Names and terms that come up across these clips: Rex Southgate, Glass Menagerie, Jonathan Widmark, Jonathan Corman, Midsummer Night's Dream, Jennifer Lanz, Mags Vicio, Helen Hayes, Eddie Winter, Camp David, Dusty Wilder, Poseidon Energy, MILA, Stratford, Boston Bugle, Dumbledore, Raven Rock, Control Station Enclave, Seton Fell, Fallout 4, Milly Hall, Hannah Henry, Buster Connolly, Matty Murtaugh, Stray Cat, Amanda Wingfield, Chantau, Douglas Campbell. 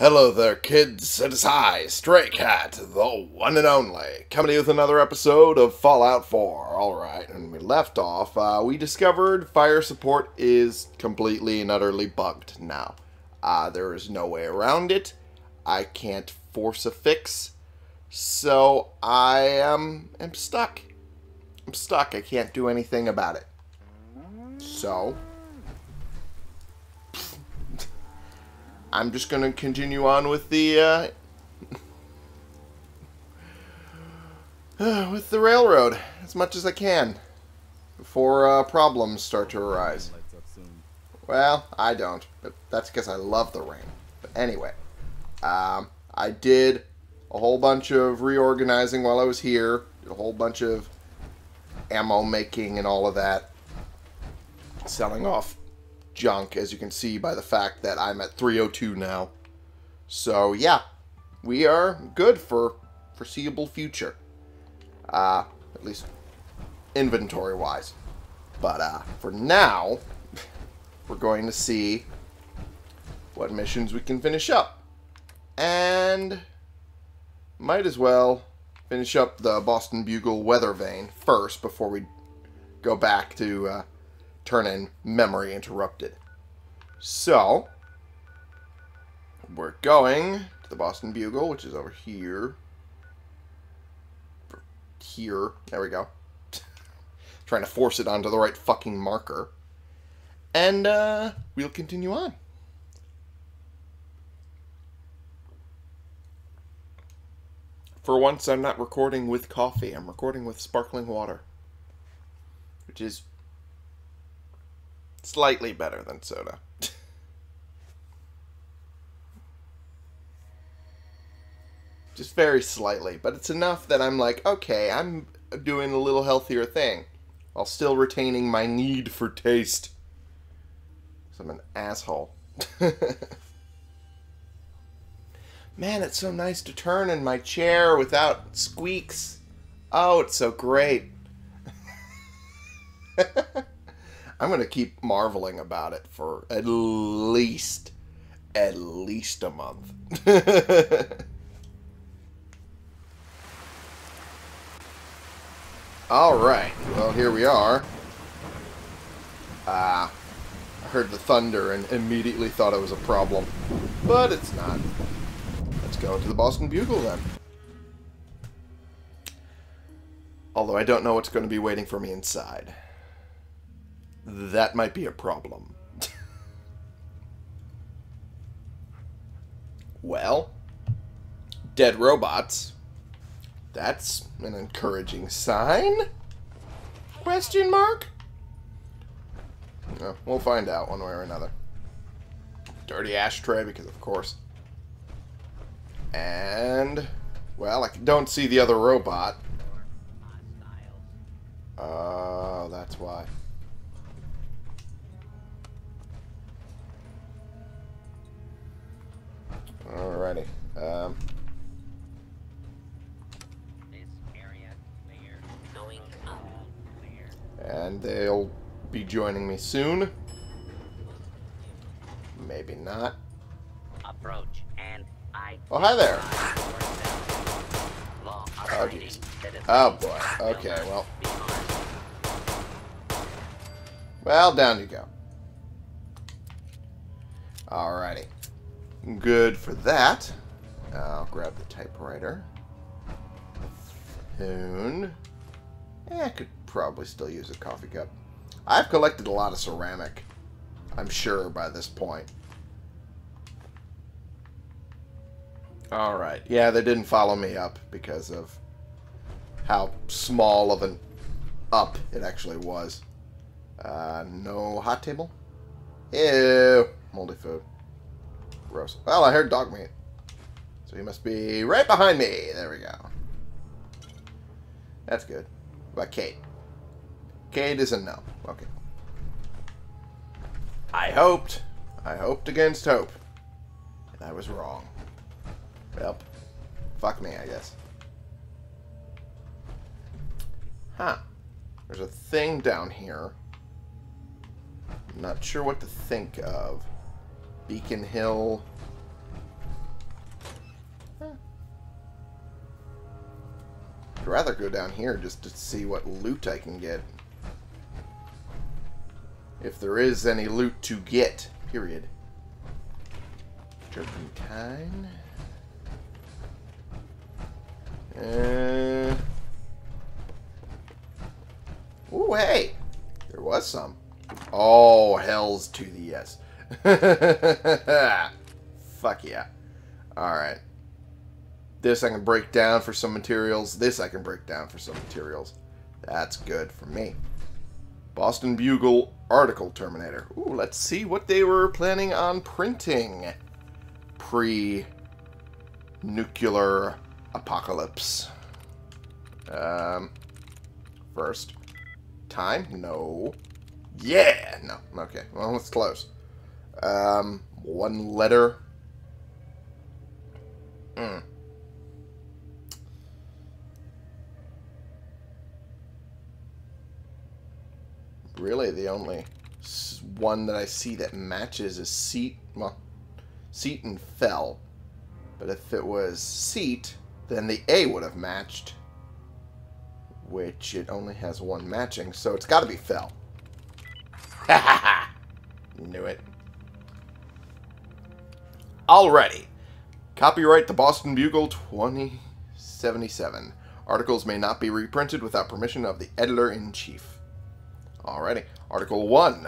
Hello there, kids. It is I, Stray Cat, the one and only, coming to you with another episode of Fallout 4. Alright, and we left off, we discovered fire support is completely and utterly bugged now. There is no way around it. I can't force a fix. So, I am stuck. I'm stuck. I can't do anything about it. So... I'm just going to continue on with the, with the railroad as much as I can before, problems start to arise. Well, I don't, but that's because I love the rain. But anyway, I did a whole bunch of reorganizing while I was here, did a whole bunch of ammo making and all of that, selling off junk, as you can see by the fact that I'm at 302 now. So yeah, we are good for foreseeable future, at least inventory wise. But for now, we're going to see what missions we can finish up, and might as well finish up the Boston Bugle weather vane first before we go back to turn in memory interrupted. So, we're going to the Boston Bugle, which is over here. There we go. Trying to force it onto the right fucking marker. And, we'll continue on. For once, I'm not recording with coffee. I'm recording with sparkling water. Which is... slightly better than soda. Just very slightly, but it's enough that I'm like, okay, I'm doing a little healthier thing while still retaining my need for taste. 'Cause I'm an asshole. Man, it's so nice to turn in my chair without squeaks. Oh, it's so great. I'm going to keep marveling about it for at least a month. Alright, well, here we are. I heard the thunder and immediately thought it was a problem, but it's not. Let's go to the Boston Bugle then. Although I don't know what's going to be waiting for me inside. That might be a problem. Well, dead robots. That's an encouraging sign? Question mark? No, we'll find out one way or another. Dirty ashtray, because of course. And, well, I don't see the other robot. Oh, that's why. Alrighty. This area clear. Going up. And they'll be joining me soon. Maybe not. Approach, and I. Oh, hi there. Oh, geez. Oh boy. Okay. Well. Well, down you go. Alrighty. Good for that. I'll grab the typewriter. Spoon. Eh, I could probably still use a coffee cup. I've collected a lot of ceramic, I'm sure, by this point. Alright. Yeah, they didn't follow me up because of how small of an up it actually was. No hot table? Ew. Moldy food. Gross. Well, I heard dog meat. So he must be right behind me. There we go. That's good. But Kate. Kate is a no. Okay. I hoped. I hoped against hope. And I was wrong. Well, fuck me, I guess. Huh. There's a thing down here. I'm not sure what to think of. Beacon Hill rather go down here just to see what loot I can get. If there is any loot to get, period. Turpentine. Ooh, hey! There was some. Oh, hells to the yes. Fuck yeah. Alright. This I can break down for some materials. This I can break down for some materials. That's good for me. Boston Bugle article terminator. Ooh, let's see what they were planning on printing. Pre-nuclear apocalypse. First. Time? No. Yeah! No. Okay. Well, that's close. One letter. Really, the only one that I see that matches is Seat. Well, Seton Fell. But if it was Seat, then the A would have matched. Which it only has one matching, so it's got to be Fell. Ha ha ha! Knew it. Alrighty. Copyright the Boston Bugle 2077. Articles may not be reprinted without permission of the editor-in-chief. Alrighty. Article 1.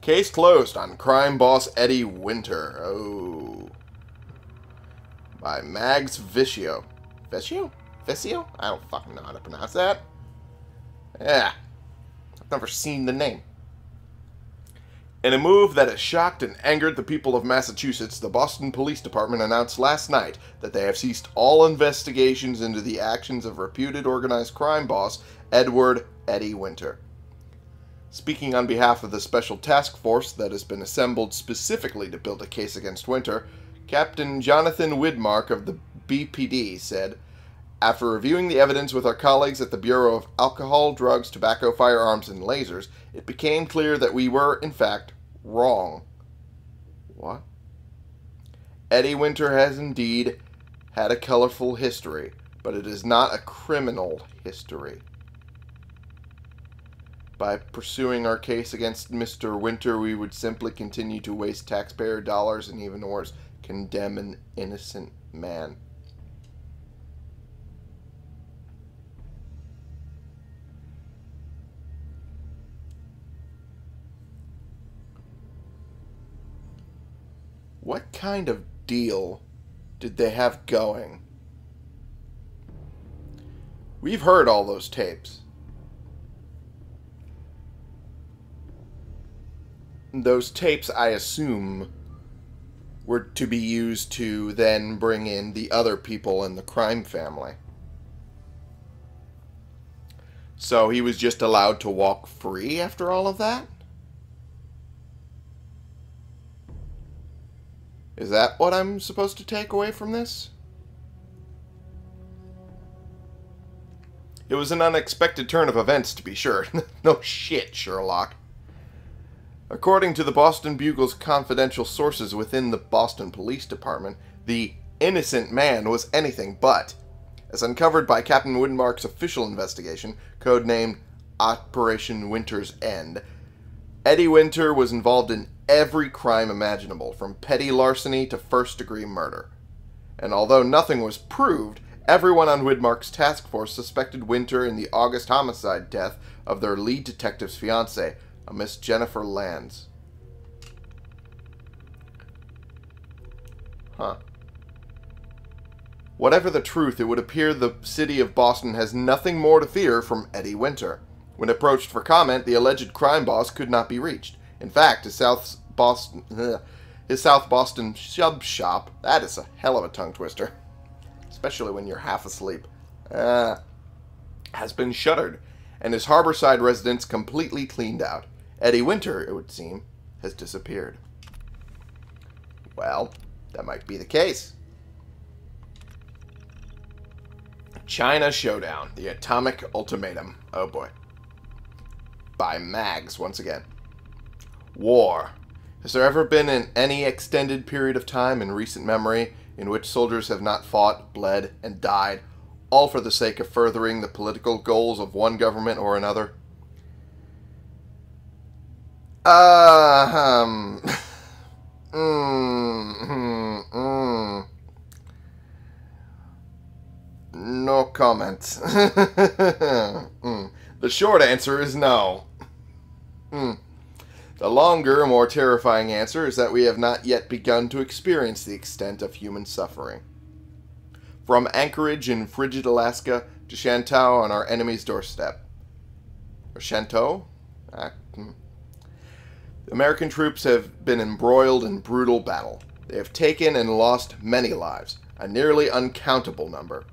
Case closed on crime boss Eddie Winter. Oh. By Mags Vicio. Vicio? Vicio? I don't fucking know how to pronounce that. Yeah. I've never seen the name. In a move that has shocked and angered the people of Massachusetts, the Boston Police Department announced last night that they have ceased all investigations into the actions of reputed organized crime boss Eddie Winter. Speaking on behalf of the special task force that has been assembled specifically to build a case against Winter, Captain Jonathan Widmark of the BPD said, "After reviewing the evidence with our colleagues at the Bureau of Alcohol, Drugs, Tobacco, Firearms, and Lasers, it became clear that we were, in fact, wrong." What? Eddie Winter has indeed had a colorful history, but it is not a criminal history. By pursuing our case against Mr. Winter, we would simply continue to waste taxpayer dollars and, even worse, condemn an innocent man. What kind of deal did they have going? We've heard all those tapes. Those tapes, I assume, were to be used to then bring in the other people in the crime family. So he was just allowed to walk free after all of that? Is that what I'm supposed to take away from this? It was an unexpected turn of events, to be sure. No shit, Sherlock. According to the Boston Bugle's confidential sources within the Boston Police Department, the innocent man was anything but. As uncovered by Captain Widmark's official investigation, codenamed Operation Winter's End, Eddie Winter was involved in every crime imaginable, from petty larceny to first-degree murder. And although nothing was proved, everyone on Widmark's task force suspected Winter in the August homicide death of their lead detective's fiancée, a Miss Jennifer Lanz. Huh. Whatever the truth, it would appear the city of Boston has nothing more to fear from Eddie Winter. When approached for comment, the alleged crime boss could not be reached. In fact, his South Boston sub shop, that is a hell of a tongue twister, especially when you're half asleep, has been shuttered, and his harborside residence completely cleaned out. Eddie Winter, it would seem, has disappeared. Well, that might be the case. China Showdown, the Atomic Ultimatum. Oh boy. By Mags, once again. War. Has there ever been any extended period of time in recent memory in which soldiers have not fought, bled, and died, all for the sake of furthering the political goals of one government or another? No comment. The short answer is no. The longer, more terrifying answer is that we have not yet begun to experience the extent of human suffering. From Anchorage in frigid Alaska to Chantau on our enemy's doorstep. Or Chantau? American troops have been embroiled in brutal battle. They have taken and lost many lives, a nearly uncountable number.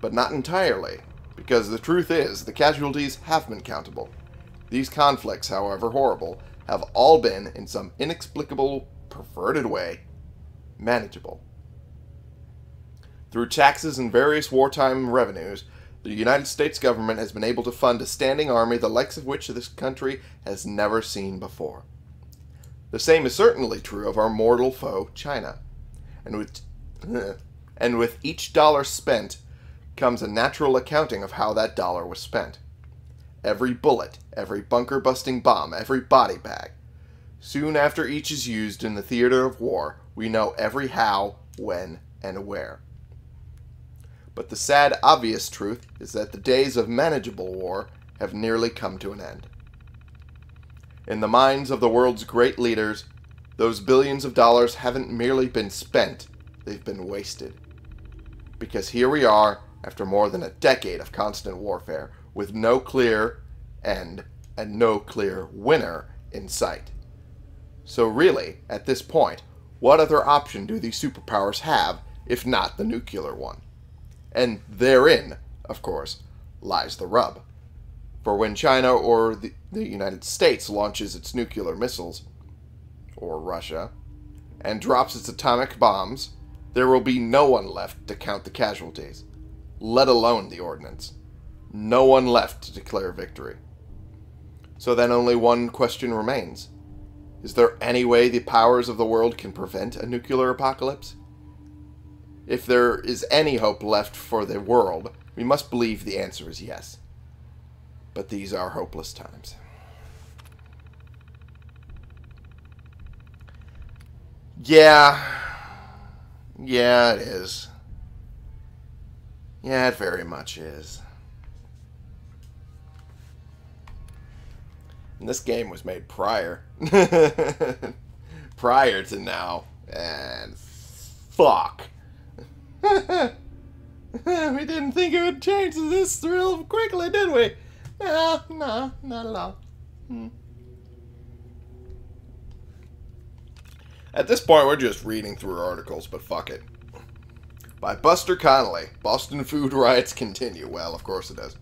But not entirely, because the truth is, the casualties have been countable. These conflicts, however horrible, have all been, in some inexplicable, perverted way, manageable. Through taxes and various wartime revenues, the United States government has been able to fund a standing army the likes of which this country has never seen before. The same is certainly true of our mortal foe, China. And with each dollar spent comes a natural accounting of how that dollar was spent. Every bullet, every bunker-busting bomb, every body bag. Soon after each is used in the theater of war, we know every how, when, and where. But the sad, obvious truth is that the days of manageable war have nearly come to an end. In the minds of the world's great leaders, those billions of dollars haven't merely been spent, they've been wasted. Because here we are, after more than a decade of constant warfare, with no clear end and no clear winner in sight. So really, at this point, what other option do these superpowers have if not the nuclear one? And therein, of course, lies the rub. For when China or the United States launches its nuclear missiles, or Russia, and drops its atomic bombs, there will be no one left to count the casualties, let alone the ordnance. No one left to declare victory. So then only one question remains. Is there any way the powers of the world can prevent a nuclear apocalypse? If there is any hope left for the world, we must believe the answer is yes. But these are hopeless times. Yeah, it is. Yeah, it very much is. And this game was made prior to now, and fuck. We didn't think it would change this thrill quickly, did we? No, not at all. At this point, we're just reading through articles, but fuck it. By Buster Connolly, Boston food riots continue. Well, of course it does.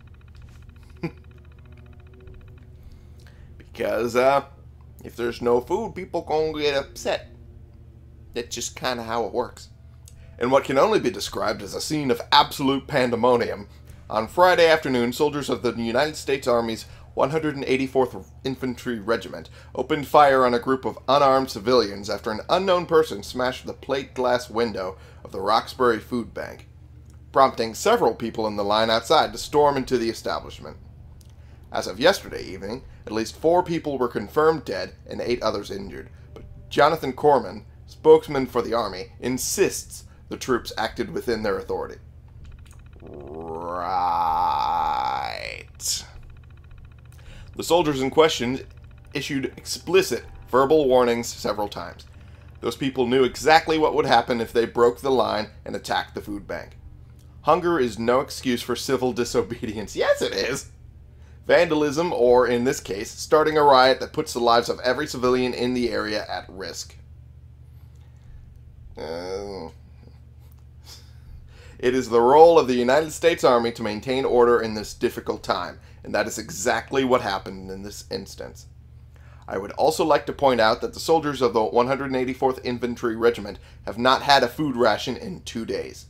Because, if there's no food, people gonna get upset. That's just kind of how it works. In what can only be described as a scene of absolute pandemonium, on Friday afternoon, soldiers of the United States Army's 184th Infantry Regiment opened fire on a group of unarmed civilians after an unknown person smashed the plate glass window of the Roxbury Food Bank, prompting several people in the line outside to storm into the establishment. As of yesterday evening, at least 4 people were confirmed dead and 8 others injured, but Jonathan Corman, spokesman for the Army, insists the troops acted within their authority. Right. The soldiers in question issued explicit verbal warnings several times. Those people knew exactly what would happen if they broke the line and attacked the food bank. Hunger is no excuse for civil disobedience. Yes, it is! Vandalism, or in this case, starting a riot that puts the lives of every civilian in the area at risk. It is the role of the United States Army to maintain order in this difficult time, and that is exactly what happened in this instance. I would also like to point out that the soldiers of the 184th Infantry Regiment have not had a food ration in 2 days.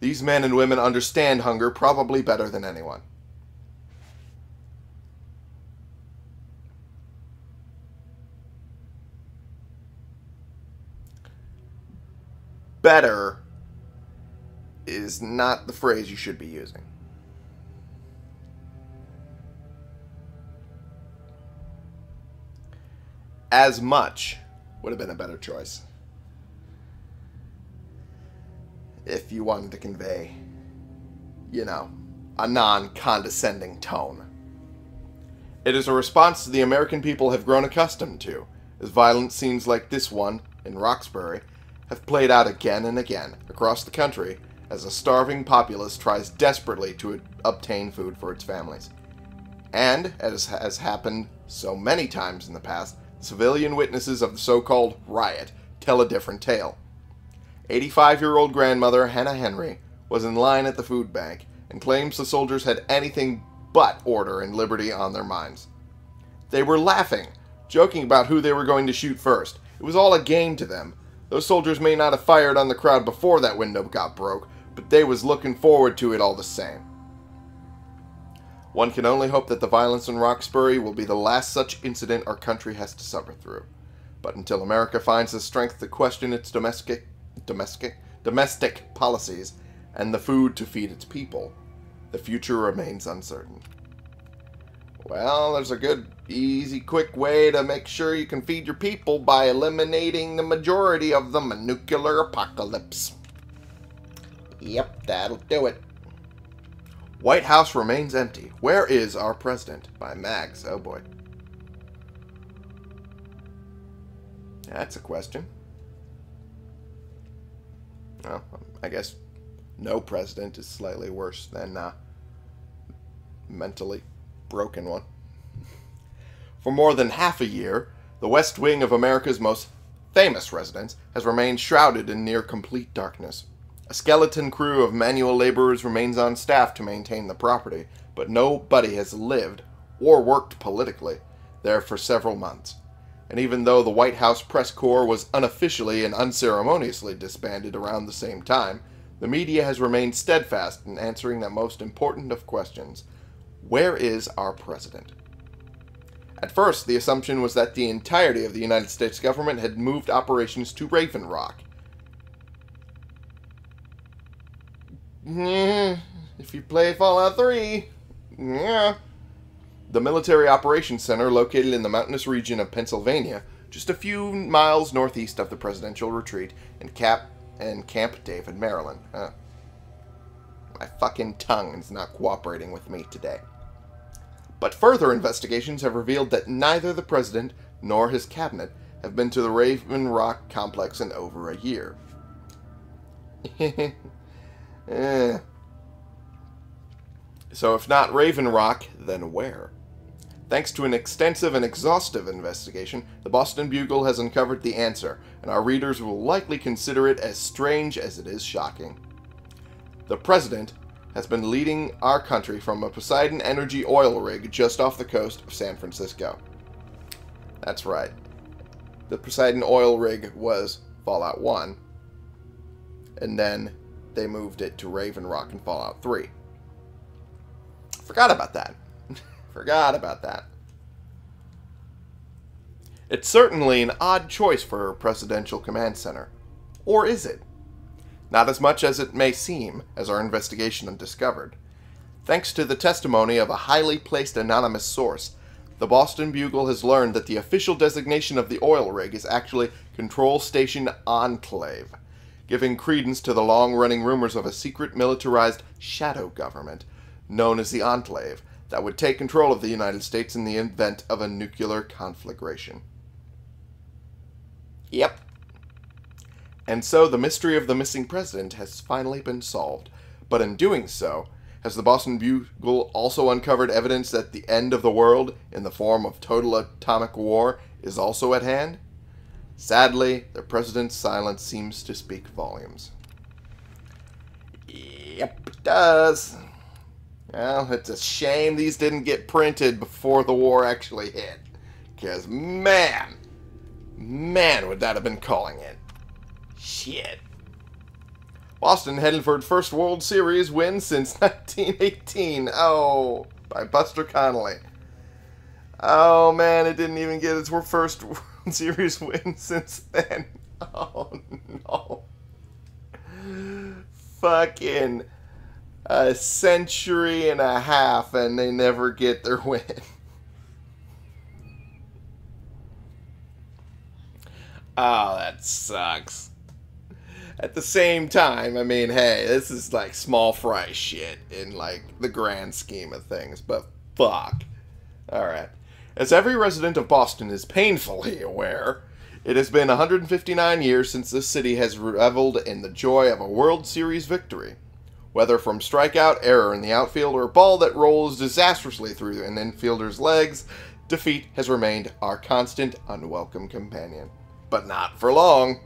These men and women understand hunger probably better than anyone. Better is not the phrase you should be using. as much would have been a better choice. If you wanted to convey, you know, a non-condescending tone. It is a response to the American people have grown accustomed to, as violent scenes like this one in Roxbury have played out again and again across the country as a starving populace tries desperately to obtain food for its families. And, as has happened so many times in the past, civilian witnesses of the so-called riot tell a different tale. 85-year-old grandmother Hannah Henry was in line at the food bank and claims the soldiers had anything but order and liberty on their minds. They were laughing, joking about who they were going to shoot first. It was all a game to them. Those soldiers may not have fired on the crowd before that window got broke, but they was looking forward to it all the same. One can only hope that the violence in Roxbury will be the last such incident our country has to suffer through. But until America finds the strength to question its domestic policies and the food to feed its people, the future remains uncertain. Well, there's a good, easy, quick way to make sure you can feed your people by eliminating the majority of them: a nuclear apocalypse. Yep, that'll do it. White House remains empty. Where is our president? By Mags. Oh boy. That's a question. Well, I guess no president is slightly worse than mentally broken one. For more than half a year, the West Wing of America's most famous residence has remained shrouded in near complete darkness. A skeleton crew of manual laborers remains on staff to maintain the property, but nobody has lived or worked politically there for several months. And even though the White House press corps was unofficially and unceremoniously disbanded around the same time, the media has remained steadfast in answering that most important of questions: where is our president? At first, the assumption was that the entirety of the United States government had moved operations to Raven Rock. Yeah, if you play Fallout 3, yeah. The military operations center, located in the mountainous region of Pennsylvania, just a few miles northeast of the presidential retreat in Camp David, Maryland. My fucking tongue is not cooperating with me today. But further investigations have revealed that neither the president nor his cabinet have been to the Raven Rock complex in over a year. So if not Raven Rock, then where? Thanks to an extensive and exhaustive investigation, the Boston Bugle has uncovered the answer, and our readers will likely consider it as strange as it is shocking. The president has been leading our country from a Poseidon Energy oil rig just off the coast of San Francisco. That's right. The Poseidon oil rig was Fallout 1, and then they moved it to Raven Rock in Fallout 3. Forgot about that. Forgot about that. It's certainly an odd choice for a presidential command center. Or is it? Not as much as it may seem, as our investigation discovered. Thanks to the testimony of a highly placed anonymous source, the Boston Bugle has learned that the official designation of the oil rig is actually Control Station Enclave, giving credence to the long-running rumors of a secret militarized shadow government known as the Enclave that would take control of the United States in the event of a nuclear conflagration. Yep. And so the mystery of the missing president has finally been solved. But in doing so, has the Boston Bugle also uncovered evidence that the end of the world, in the form of total atomic war, is also at hand? Sadly, the president's silence seems to speak volumes. Yep, it does. Well, it's a shame these didn't get printed before the war actually hit. Because, man, would that have been calling it. Shit. Boston headed for its first World Series win since 1918. Oh, by Buster Connolly. Oh, man, it didn't even get its first World Series win since then. Oh, no. Fucking a century and a half, and they never get their win. Oh, that sucks. At the same time, I mean, hey, this is like small fry shit in like the grand scheme of things, but fuck. Alright. As every resident of Boston is painfully aware, it has been 159 years since this city has reveled in the joy of a World Series victory. Whether from strikeout, error in the outfield, or a ball that rolls disastrously through an infielder's legs, defeat has remained our constant, unwelcome companion. But not for long.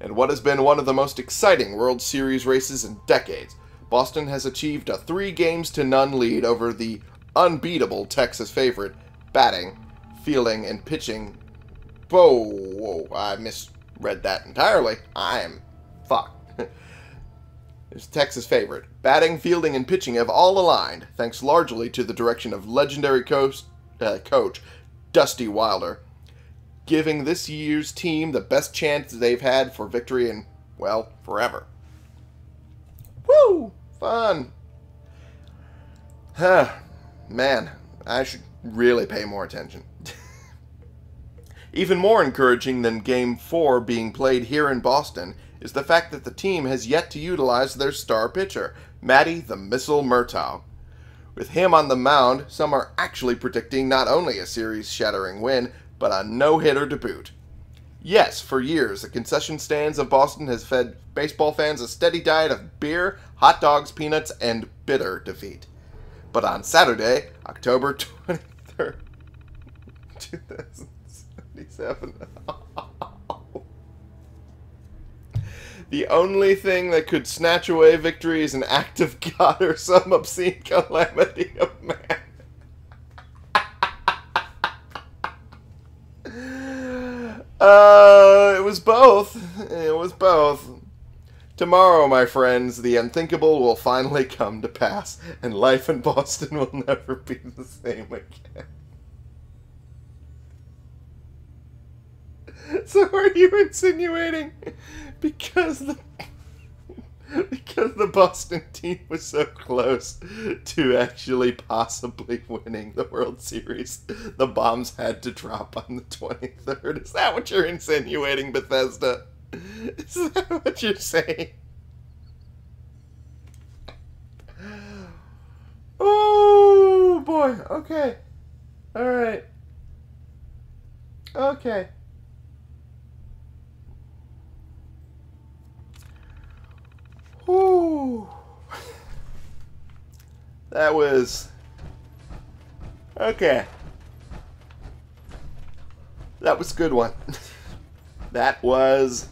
In what has been one of the most exciting World Series races in decades, Boston has achieved a 3-games-to-none lead over the unbeatable Texas favorite, batting, fielding, and pitching. Whoa, I misread that entirely. I'm fucked. It's Texas favorite. Batting, fielding, and pitching have all aligned, thanks largely to the direction of legendary coach Dusty Wilder, giving this year's team the best chance they've had for victory in, well, forever. Woo! Fun! Huh. Man, I should really pay more attention. Even more encouraging than Game 4 being played here in Boston is the fact that the team has yet to utilize their star pitcher, Matty the Missile Murtaugh. With him on the mound, some are actually predicting not only a series-shattering win, but a no-hitter to boot. Yes, for years, the concession stands of Boston has fed baseball fans a steady diet of beer, hot dogs, peanuts, and bitter defeat. But on Saturday, October 23rd, 2077, the only thing that could snatch away victory is an act of God or some obscene calamity of man. It was both. It was both. Tomorrow, my friends, the unthinkable will finally come to pass, and life in Boston will never be the same again. So are you insinuating because the Boston team was so close to actually possibly winning the World Series, the bombs had to drop on the 23rd? Is that what you're insinuating, Bethesda? Is that what you're saying? Oh boy, okay. Alright. Okay. Ooh. That was okay. That was a good one. That was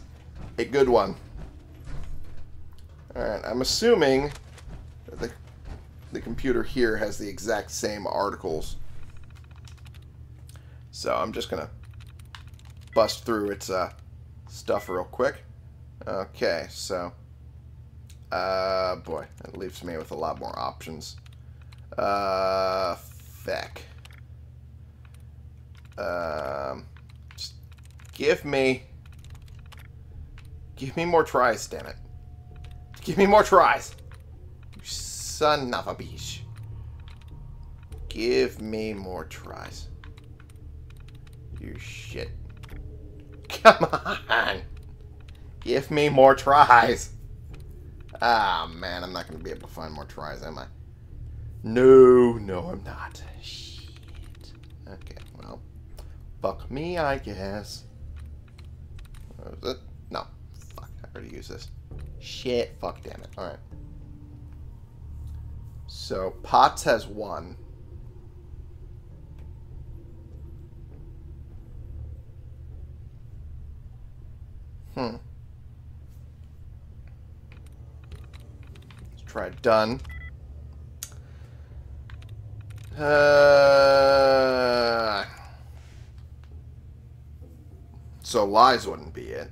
a good one. Alright, I'm assuming that the computer here has the exact same articles. So I'm just gonna bust through its stuff real quick. Okay, so boy, that leaves me with a lot more options. Feck. Just give me more tries, damn it. Give me more tries. You son of a bitch. Give me more tries. You shit. Come on. Give me more tries. Ah, man, I'm not going to be able to find more tries, am I? No, no, I'm not. Shit. Okay, well. Fuck me, I guess. What was it? No. Fuck, I already used this. Shit, fuck, damn it. Alright. So, Potts has one. Hmm. Try done. So lies wouldn't be it.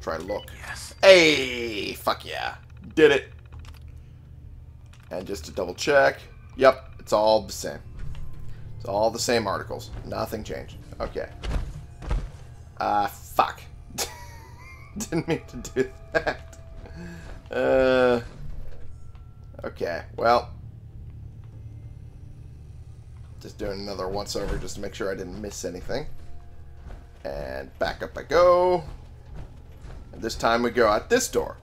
Try look. Yes. Hey, fuck yeah. Did it. And just to double check. Yep, it's all the same. It's all the same articles. Nothing changed. Okay. Fuck. Didn't mean to do that. Okay, well, just doing another once over just to make sure I didn't miss anything. And back up I go. And this time we go out this door.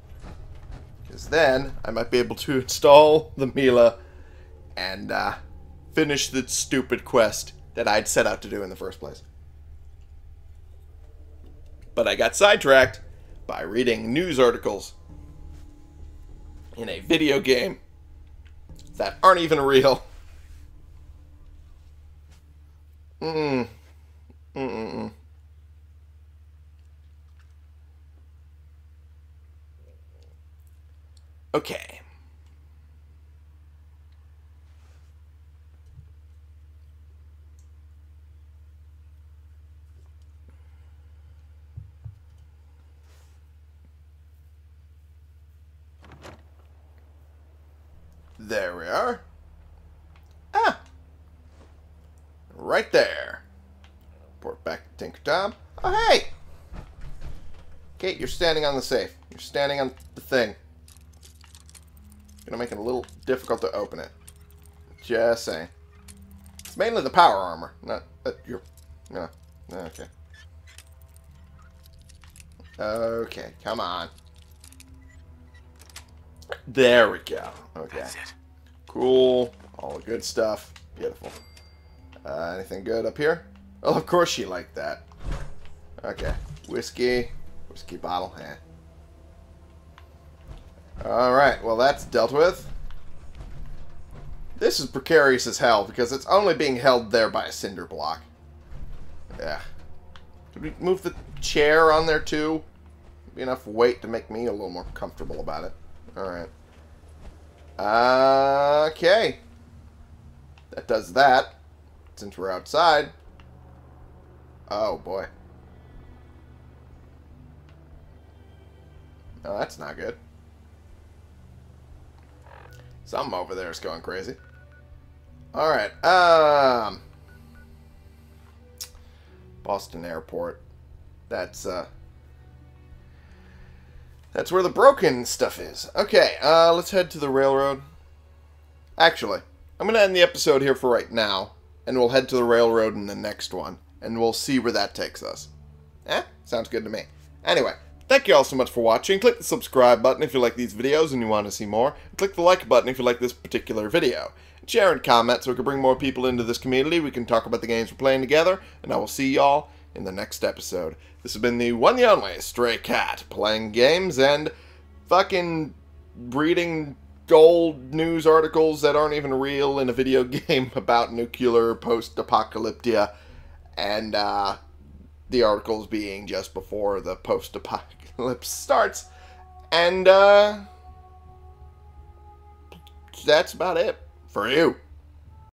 Because then I might be able to install the MILA and finish the stupid quest that I'd set out to do in the first place. But I got sidetracked by reading news articles in a video game that aren't even real. Okay. There we are. Ah! Right there. Report back to Tinker Tom. Oh, hey! Kate, you're standing on the safe. You're standing on the thing. Gonna make it a little difficult to open it. Just saying. It's mainly the power armor. Not that you're... No. Okay. Okay, come on. There we go. Okay. That's it. Cool. All the good stuff. Beautiful. Anything good up here? Oh, of course she liked that. Okay. Whiskey. Whiskey bottle. Eh. Alright, well that's dealt with. This is precarious as hell, because it's only being held there by a cinder block. Yeah. Could we move the chair on there too? Be enough weight to make me a little more comfortable about it. Alright. Okay. That does that. Since we're outside. Oh boy. No, that's not good. Something over there is going crazy. Alright, Boston Airport. That's where the broken stuff is. Okay, let's head to the railroad. Actually, I'm gonna end the episode here for right now, and we'll head to the railroad in the next one, and we'll see where that takes us. Eh? Sounds good to me. Anyway. Thank you all so much for watching. Click the subscribe button if you like these videos and you want to see more. And click the like button if you like this particular video. And share and comment so we can bring more people into this community. We can talk about the games we're playing together. And I will see y'all in the next episode. This has been the one and only Stray Cat. Playing games and fucking reading old news articles that aren't even real in a video game about nuclear post-apocalyptia. And the articles being just before the post-apocalypse starts, and that's about it for you.